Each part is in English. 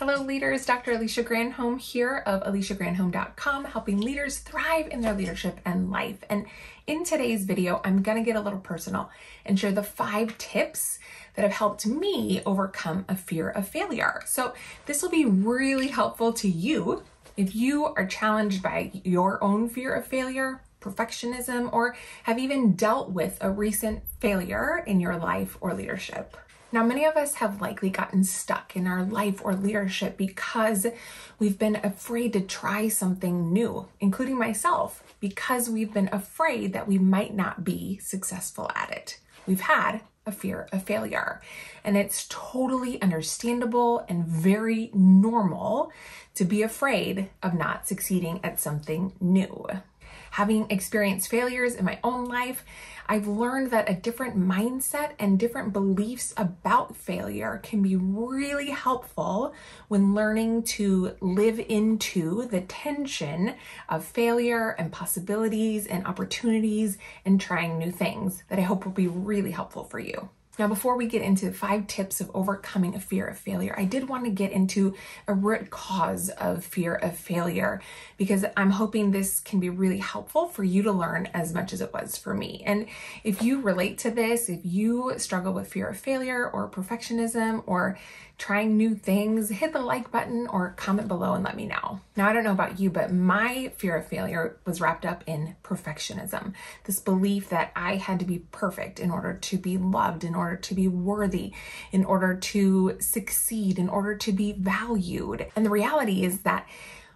Hello leaders, Dr. Alicia Granholm here of AliciaGranholm.com, helping leaders thrive in their leadership and life. And in today's video, I'm gonna get a little personal and share the 5 tips that have helped me overcome a fear of failure. So this will be really helpful to you if you are challenged by your own fear of failure, perfectionism, or have even dealt with a recent failure in your life or leadership. Now, many of us have likely gotten stuck in our life or leadership because we've been afraid to try something new, including myself, because we've been afraid that we might not be successful at it. We've had a fear of failure, and it's totally understandable and very normal to be afraid of not succeeding at something new. Having experienced failures in my own life, I've learned that a different mindset and different beliefs about failure can be really helpful when learning to live into the tension of failure and possibilities and opportunities and trying new things that I hope will be really helpful for you. Now, before we get into 5 tips of overcoming a fear of failure, I did want to get into a root cause of fear of failure, because I'm hoping this can be really helpful for you to learn as much as it was for me. And if you relate to this, if you struggle with fear of failure or perfectionism or trying new things, hit the like button or comment below and let me know. Now, I don't know about you, but my fear of failure was wrapped up in perfectionism, this belief that I had to be perfect in order to be loved, in order to be worthy, in order to succeed, in order to be valued. And the reality is that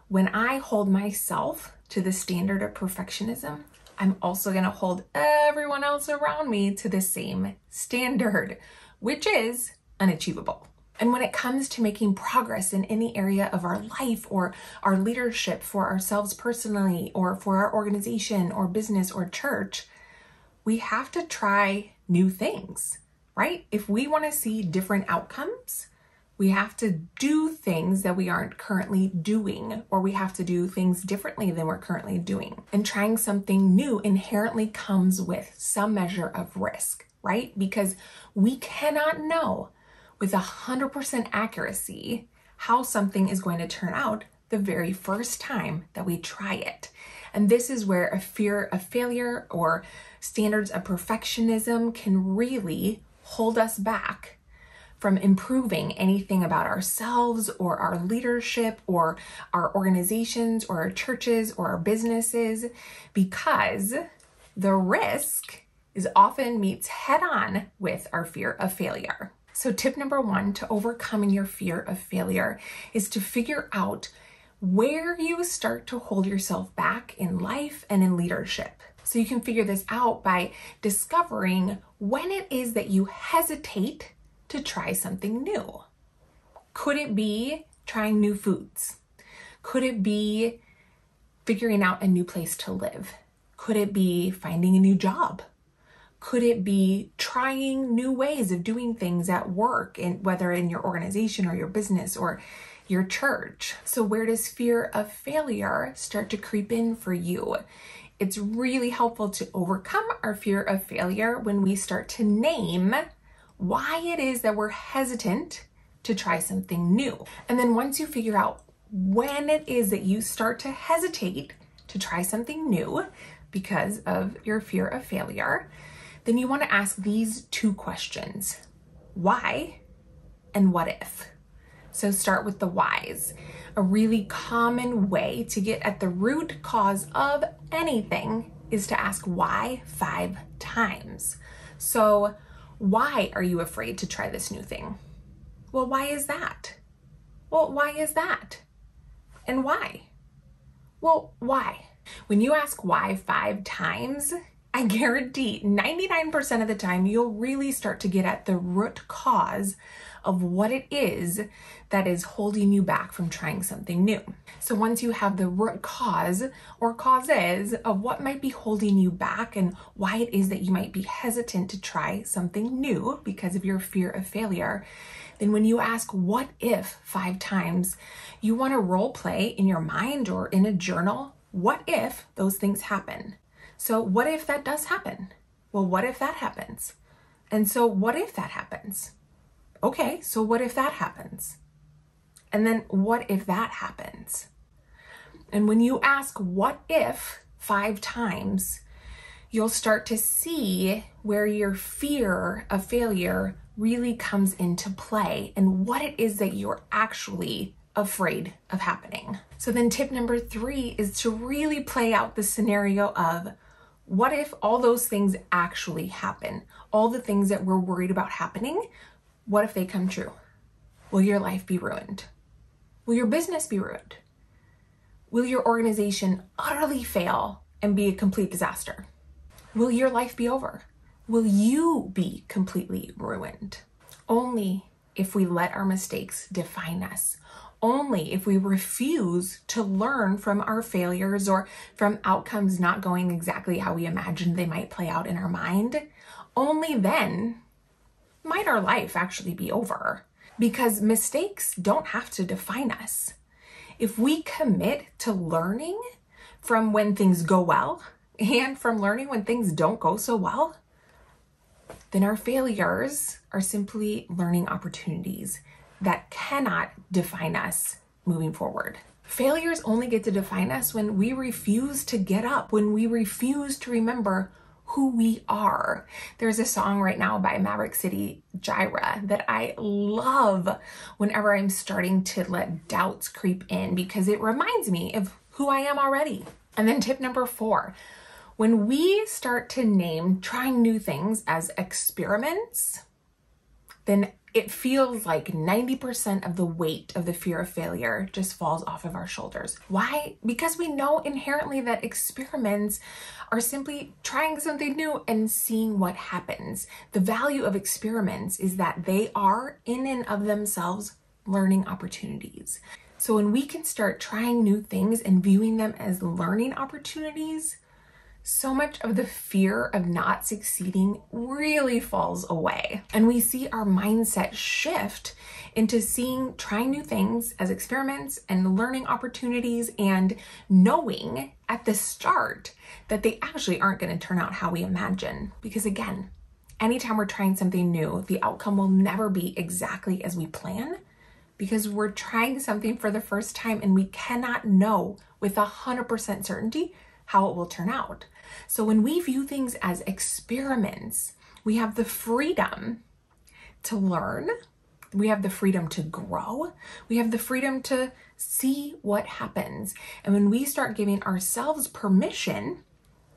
when I hold myself to the standard of perfectionism, I'm also going to hold everyone else around me to the same standard, which is unachievable. And when it comes to making progress in any area of our life or our leadership for ourselves personally or for our organization or business or church, we have to try new things, right? If we want to see different outcomes, we have to do things that we aren't currently doing, or we have to do things differently than we're currently doing. And trying something new inherently comes with some measure of risk, right? Because we cannot know with 100% accuracy how something is going to turn out the very first time that we try it. And this is where a fear of failure or standards of perfectionism can really hold us back from improving anything about ourselves or our leadership or our organizations or our churches or our businesses, because the risk is often meets head on with our fear of failure. So tip number 1 to overcoming your fear of failure is to figure out where you start to hold yourself back in life and in leadership. So you can figure this out by discovering when it is that you hesitate to try something new. Could it be trying new foods? Could it be figuring out a new place to live? Could it be finding a new job? Could it be trying new ways of doing things at work, and whether in your organization or your business or your church? So where does fear of failure start to creep in for you? It's really helpful to overcome our fear of failure when we start to name why it is that we're hesitant to try something new. And then once you figure out when it is that you start to hesitate to try something new because of your fear of failure, then you want to ask these 2 questions: why and what if. So start with the whys. A really common way to get at the root cause of anything is to ask why 5 times. So why are you afraid to try this new thing? Well, why is that? Well, why is that? And why? Well, why? When you ask why 5 times, I guarantee 99% of the time, you'll really start to get at the root cause of what it is that is holding you back from trying something new. So once you have the root cause or causes of what might be holding you back and why it is that you might be hesitant to try something new because of your fear of failure, then when you ask what if 5 times, you want to role play in your mind or in a journal, what if those things happen? So what if that does happen? Well, what if that happens? And so what if that happens? Okay, so what if that happens? And then what if that happens? And when you ask what if 5 times, you'll start to see where your fear of failure really comes into play and what it is that you're actually afraid of happening. So then tip number 3 is to really play out the scenario of what if all those things actually happen? All the things that we're worried about happening, what if they come true? Will your life be ruined? Will your business be ruined? Will your organization utterly fail and be a complete disaster? Will your life be over? Will you be completely ruined? Only if we let our mistakes define us. Only if we refuse to learn from our failures or from outcomes not going exactly how we imagined they might play out in our mind, only then might our life actually be over. Because mistakes don't have to define us. If we commit to learning from when things go well and from learning when things don't go so well, then our failures are simply learning opportunities that cannot define us moving forward. Failures only get to define us when we refuse to get up, when we refuse to remember who we are. There's a song right now by Maverick City, Jireh, that I love whenever I'm starting to let doubts creep in because it reminds me of who I am already. And then tip number 4, when we start to name trying new things as experiments, then it feels like 90% of the weight of the fear of failure just falls off of our shoulders. Why? Because we know inherently that experiments are simply trying something new and seeing what happens. The value of experiments is that they are, in and of themselves, learning opportunities. So when we can start trying new things and viewing them as learning opportunities, so much of the fear of not succeeding really falls away. And we see our mindset shift into seeing trying new things as experiments and learning opportunities and knowing at the start that they actually aren't going to turn out how we imagine. Because again, anytime we're trying something new, the outcome will never be exactly as we plan because we're trying something for the first time and we cannot know with 100% certainty how it will turn out. So when we view things as experiments, we have the freedom to learn, we have the freedom to grow, we have the freedom to see what happens. And when we start giving ourselves permission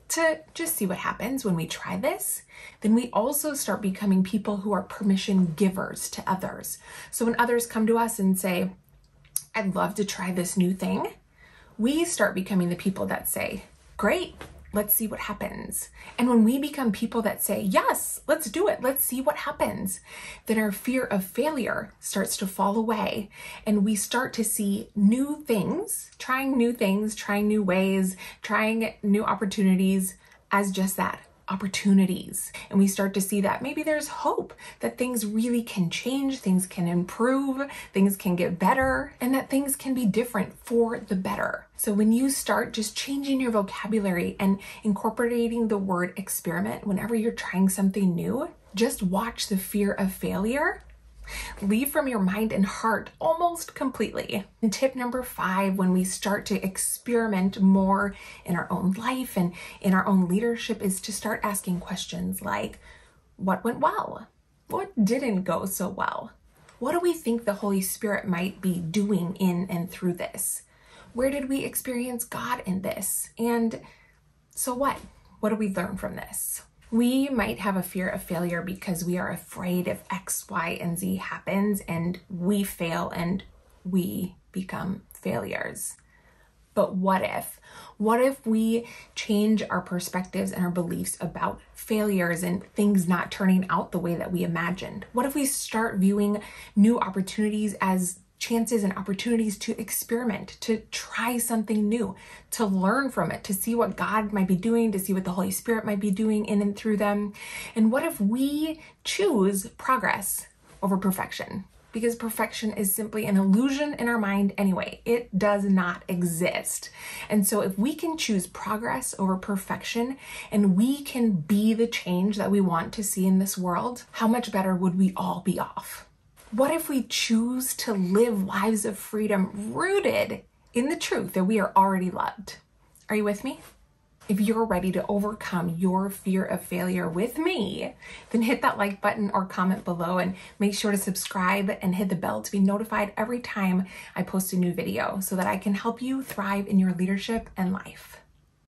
to just see what happens when we try this, then we also start becoming people who are permission givers to others. So when others come to us and say, I'd love to try this new thing, we start becoming the people that say, great, let's see what happens. And when we become people that say, yes, let's do it, let's see what happens, then our fear of failure starts to fall away and we start to see new things, trying new ways, trying new opportunities as just that, opportunities. And we start to see that maybe there's hope that things really can change, things can improve, things can get better, and that things can be different for the better. So when you start just changing your vocabulary and incorporating the word experiment whenever you're trying something new, just watch the fear of failure leave from your mind and heart almost completely. And tip number 5, when we start to experiment more in our own life and in our own leadership, is to start asking questions like, what went well? What didn't go so well? What do we think the Holy Spirit might be doing in and through this? Where did we experience God in this? And so what? What do we learn from this? We might have a fear of failure because we are afraid if X, Y, and Z happens and we fail and we become failures. But what if? What if we change our perspectives and our beliefs about failures and things not turning out the way that we imagined? What if we start viewing new opportunities as chances and opportunities to experiment, to try something new, to learn from it, to see what God might be doing, to see what the Holy Spirit might be doing in and through them? And what if we choose progress over perfection? Because perfection is simply an illusion in our mind anyway. It does not exist. And so if we can choose progress over perfection and we can be the change that we want to see in this world, how much better would we all be off? What if we choose to live lives of freedom rooted in the truth that we are already loved? Are you with me? If you're ready to overcome your fear of failure with me, then hit that like button or comment below and make sure to subscribe and hit the bell to be notified every time I post a new video so that I can help you thrive in your leadership and life.